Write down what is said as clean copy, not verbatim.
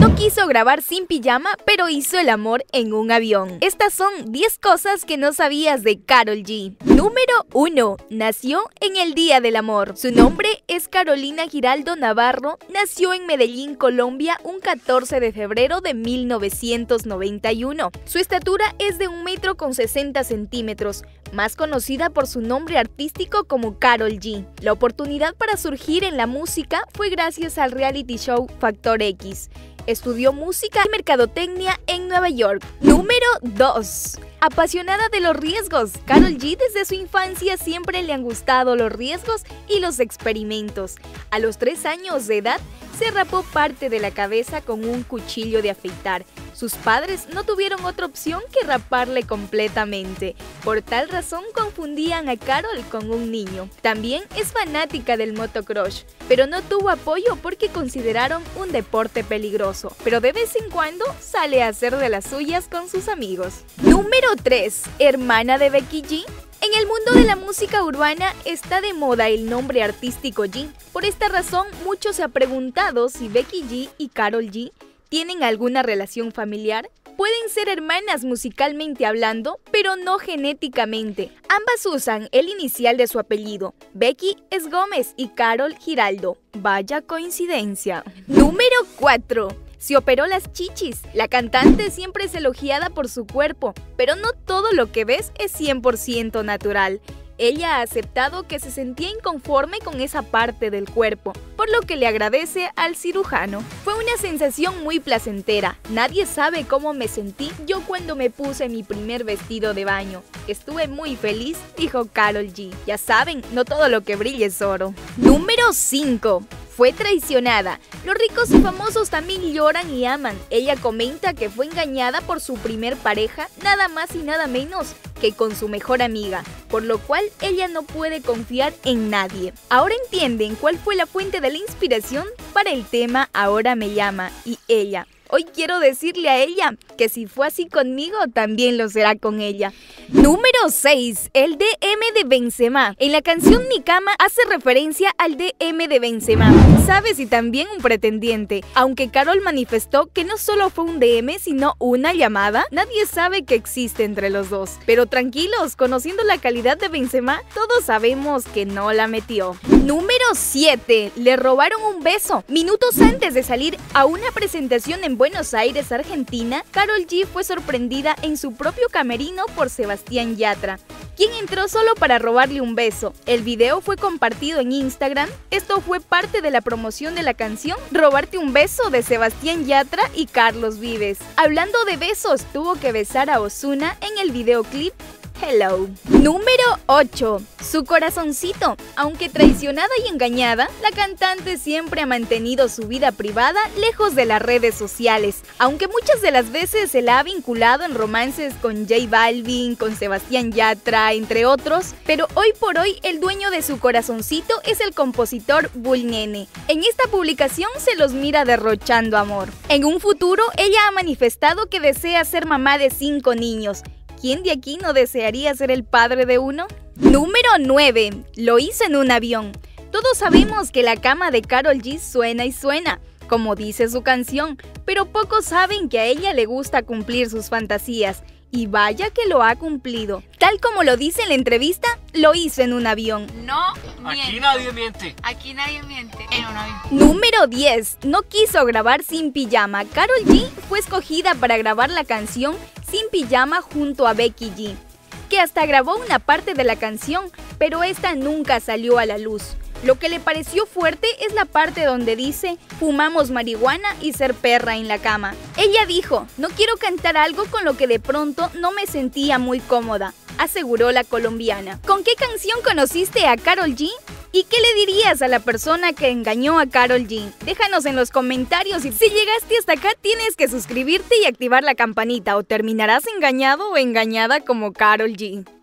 No quiso grabar sin pijama, pero hizo el amor en un avión. Estas son 10 cosas que no sabías de Carol G. Número 1. Nació en el Día del Amor. Su nombre es Carolina Giraldo Navarro. Nació en Medellín, Colombia, un 14 de febrero de 1991. Su estatura es de 1,60 m, más conocida por su nombre artístico como Carol G. La oportunidad para surgir en la música fue gracias al reality show Factor X. Estudió música y mercadotecnia en Nueva York. Número 2. Apasionada de los riesgos, Carol G desde su infancia siempre le han gustado los riesgos y los experimentos. A los 3 años de edad, se rapó parte de la cabeza con un cuchillo de afeitar. Sus padres no tuvieron otra opción que raparle completamente. Por tal razón confundían a Carol con un niño. También es fanática del motocross, pero no tuvo apoyo porque consideraron un deporte peligroso. Pero de vez en cuando sale a hacer de las suyas con sus amigos. Número 3. Hermana de Becky G. En el mundo de la música urbana está de moda el nombre artístico G. Por esta razón, muchos se han preguntado si Becky G y Carol G tienen alguna relación familiar. Pueden ser hermanas musicalmente hablando, pero no genéticamente. Ambas usan el inicial de su apellido. Becky es Gómez y Carol Giraldo. Vaya coincidencia. Número 4. Se operó las chichis. La cantante siempre es elogiada por su cuerpo, pero no todo lo que ves es 100% natural. Ella ha aceptado que se sentía inconforme con esa parte del cuerpo, por lo que le agradece al cirujano. Fue una sensación muy placentera. Nadie sabe cómo me sentí yo cuando me puse mi primer vestido de baño. Estuve muy feliz, dijo Carol G. Ya saben, no todo lo que brilla es oro. Número 5. Fue traicionada. Los ricos y famosos también lloran y aman. Ella comenta que fue engañada por su primer pareja, nada más y nada menos que con su mejor amiga, por lo cual ella no puede confiar en nadie. Ahora entienden cuál fue la fuente de la inspiración para el tema Ahora me llama y ella. Hoy quiero decirle a ella que si fue así conmigo, también lo será con ella. Número 6. El DM de Benzema. En la canción Mi Cama hace referencia al DM de Benzema, ¿sabes? Y también un pretendiente. Aunque Carol manifestó que no solo fue un DM, sino una llamada, nadie sabe que existe entre los dos. Pero tranquilos, conociendo la calidad de Benzema, todos sabemos que no la metió. Número 7. Le robaron un beso. Minutos antes de salir a una presentación en Buenos Aires, Argentina, Carol G fue sorprendida en su propio camerino por Sebastián Yatra, quien entró solo para robarle un beso. El video fue compartido en Instagram. Esto fue parte de la promoción de la canción Robarte un beso de Sebastián Yatra y Carlos Vives. Hablando de besos, tuvo que besar a Ozuna en el videoclip Hello. Número 8. Su corazoncito. Aunque traicionada y engañada, la cantante siempre ha mantenido su vida privada lejos de las redes sociales. Aunque muchas de las veces se la ha vinculado en romances con J Balvin, con Sebastián Yatra, entre otros, pero hoy por hoy el dueño de su corazoncito es el compositor Bulnene. En esta publicación se los mira derrochando amor. En un futuro, ella ha manifestado que desea ser mamá de 5 niños. ¿Quién de aquí no desearía ser el padre de uno? Número 9. Lo hizo en un avión. Todos sabemos que la cama de Carol G suena y suena, como dice su canción, pero pocos saben que a ella le gusta cumplir sus fantasías. Y vaya que lo ha cumplido. Tal como lo dice en la entrevista, lo hizo en un avión. No miente. Aquí nadie miente. Aquí nadie miente. En un avión. Número 10. No quiso grabar sin pijama. Carol G fue escogida para grabar la canción Sin Pijama junto a Becky G, que hasta grabó una parte de la canción, pero esta nunca salió a la luz. Lo que le pareció fuerte es la parte donde dice fumamos marihuana y ser perra en la cama. Ella dijo, no quiero cantar algo con lo que de pronto no me sentía muy cómoda, aseguró la colombiana. ¿Con qué canción conociste a Carol G? ¿Y qué le dirías a la persona que engañó a Carol G? Déjanos en los comentarios y si llegaste hasta acá tienes que suscribirte y activar la campanita o terminarás engañado o engañada como Carol G.